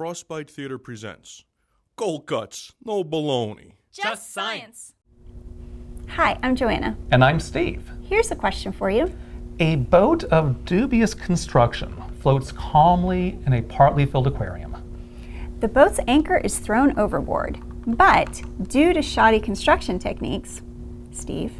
Frostbite Theater presents Cold Cuts, No Baloney. Just Science. Hi, I'm Joanna. And I'm Steve. Here's a question for you. A boat of dubious construction floats calmly in a partly filled aquarium. The boat's anchor is thrown overboard, but due to shoddy construction techniques, Steve,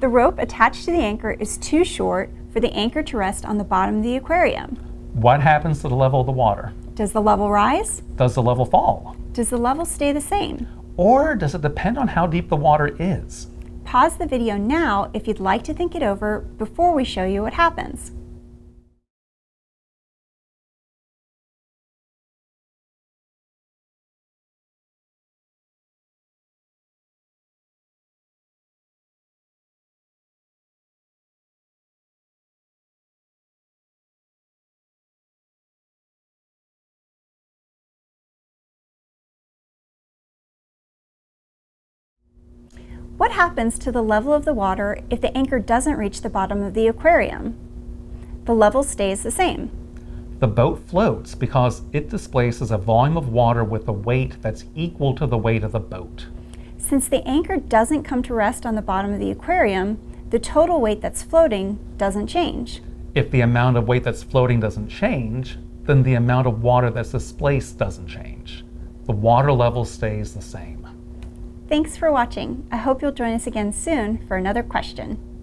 the rope attached to the anchor is too short for the anchor to rest on the bottom of the aquarium. What happens to the level of the water? Does the level rise? Does the level fall? Does the level stay the same? Or does it depend on how deep the water is? Pause the video now if you'd like to think it over before we show you what happens. What happens to the level of the water if the anchor doesn't reach the bottom of the aquarium? The level stays the same. The boat floats because it displaces a volume of water with a weight that's equal to the weight of the boat. Since the anchor doesn't come to rest on the bottom of the aquarium, the total weight that's floating doesn't change. If the amount of weight that's floating doesn't change, then the amount of water that's displaced doesn't change. The water level stays the same. Thanks for watching. I hope you'll join us again soon for another question.